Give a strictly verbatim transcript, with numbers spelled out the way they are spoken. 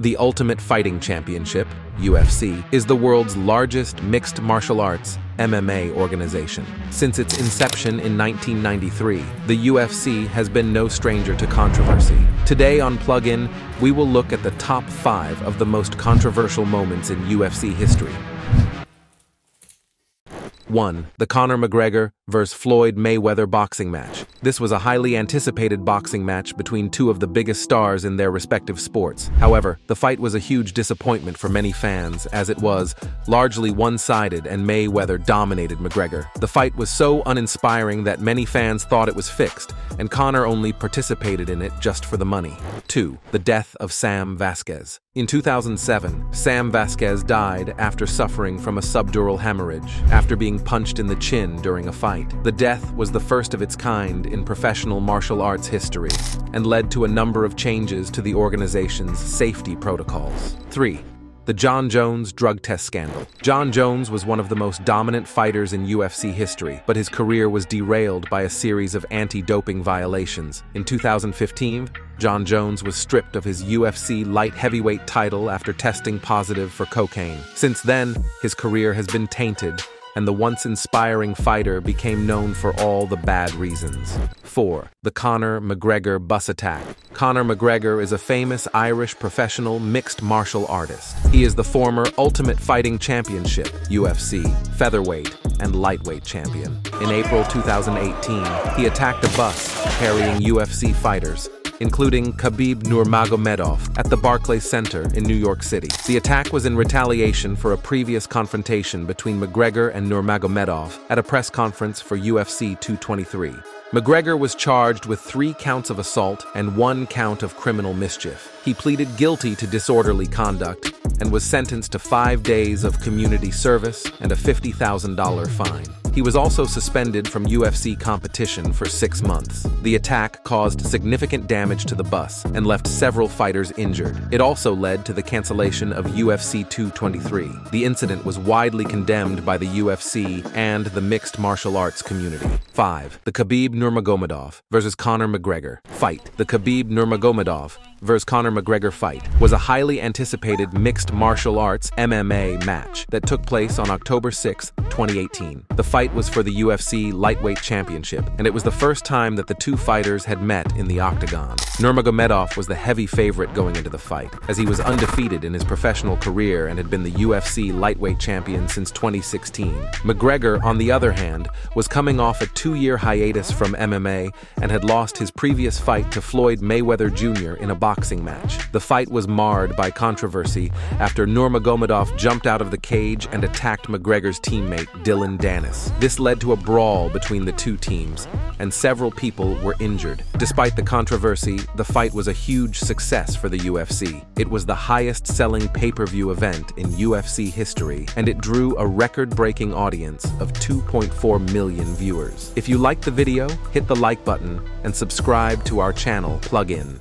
The Ultimate Fighting Championship, U F C, is the world's largest mixed martial arts, M M A, organization. Since its inception in nineteen ninety-three, the U F C has been no stranger to controversy. Today on Plug In, we will look at the top five of the most controversial moments in U F C history. one. The Conor McGregor versus Floyd Mayweather boxing match. This was a highly anticipated boxing match between two of the biggest stars in their respective sports. However, the fight was a huge disappointment for many fans, as it was largely one-sided and Mayweather dominated McGregor. The fight was so uninspiring that many fans thought it was fixed, and Conor only participated in it just for the money. two. The death of Sam Vasquez. In two thousand seven, Sam Vasquez died after suffering from a subdural hemorrhage, after being punched in the chin during a fight. The death was the first of its kind in professional martial arts history, and led to a number of changes to the organization's safety protocols. three. The Jon Jones drug test scandal. Jon Jones was one of the most dominant fighters in U F C history, but his career was derailed by a series of anti-doping violations. In two thousand fifteen, Jon Jones was stripped of his U F C light heavyweight title after testing positive for cocaine. Since then, his career has been tainted, and the once-inspiring fighter became known for all the bad reasons. four. The Conor McGregor bus attack. Conor McGregor is a famous Irish professional mixed martial artist. He is the former Ultimate Fighting Championship, U F C, featherweight, and lightweight champion. In April two thousand eighteen, he attacked a bus carrying U F C fighters, including Khabib Nurmagomedov, at the Barclays Center in New York City. The attack was in retaliation for a previous confrontation between McGregor and Nurmagomedov at a press conference for U F C two twenty-three. McGregor was charged with three counts of assault and one count of criminal mischief. He pleaded guilty to disorderly conduct and was sentenced to five days of community service and a fifty thousand dollar fine. He was also suspended from U F C competition for six months. The attack caused significant damage to the bus and left several fighters injured. It also led to the cancellation of U F C two twenty-three. The incident was widely condemned by the U F C and the mixed martial arts community. five. The Khabib Nurmagomedov versus Conor McGregor fight. The Khabib Nurmagomedov versus Conor McGregor fight was a highly anticipated mixed martial arts M M A match that took place on October sixth, twenty eighteen. The fight was for the U F C lightweight championship, and it was the first time that the two fighters had met in the octagon. Nurmagomedov was the heavy favorite going into the fight, as he was undefeated in his professional career and had been the U F C lightweight champion since twenty sixteen. McGregor, on the other hand, was coming off a two-year hiatus from M M A and had lost his previous fight to Floyd Mayweather Junior in a boxing match. The fight was marred by controversy after Nurmagomedov jumped out of the cage and attacked McGregor's teammate Dylan Danis. This led to a brawl between the two teams, and several people were injured. Despite the controversy, the fight was a huge success for the U F C. It was the highest-selling pay-per-view event in U F C history, and it drew a record-breaking audience of two point four million viewers. If you liked the video, hit the like button and subscribe to our channel, Plug In.